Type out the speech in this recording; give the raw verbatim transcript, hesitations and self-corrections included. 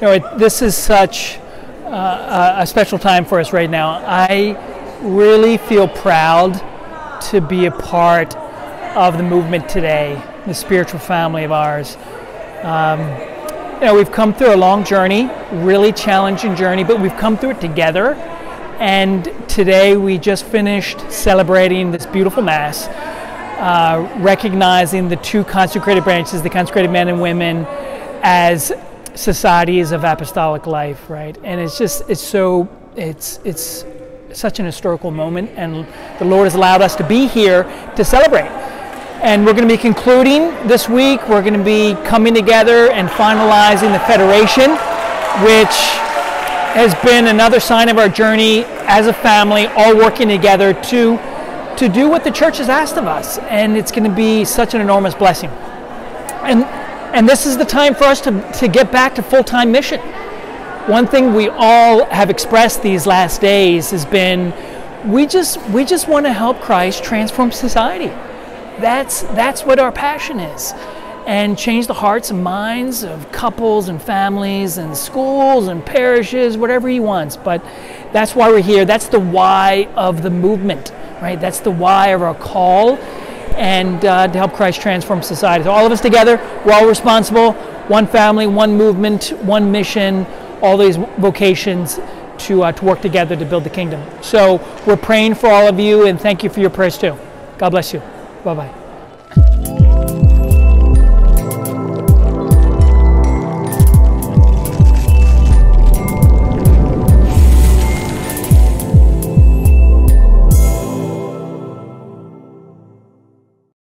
You know, it, this is such uh, a special time for us right now. I really feel proud to be a part of the movement today, the spiritual family of ours. Um, you know, we've come through a long journey, really challenging journey, but we've come through it together. And today we just finished celebrating this beautiful Mass, uh, recognizing the two consecrated branches, the consecrated men and women, as societies of apostolic life, right? And it's just, it's so, it's, it's such an historical moment, and the Lord has allowed us to be here to celebrate. And we're going to be concluding this week. We're going to be coming together and finalizing the Federation, which has been another sign of our journey as a family, all working together to to do what the church has asked of us. And it's going to be such an enormous blessing. And and this is the time for us to, to get back to full-time mission. One thing we all have expressed these last days has been, we just we just want to help Christ transform society. That's that's what our passion is. And change the hearts and minds of couples and families and schools and parishes, whatever he wants. But that's why we're here. That's the why of the movement, right? That's the why of our call, and uh, to help Christ transform society. So all of us together, we're all responsible. One family, one movement, one mission, all these vocations to, uh, to work together to build the kingdom. So we're praying for all of you, and thank you for your prayers too. God bless you. Bye-bye.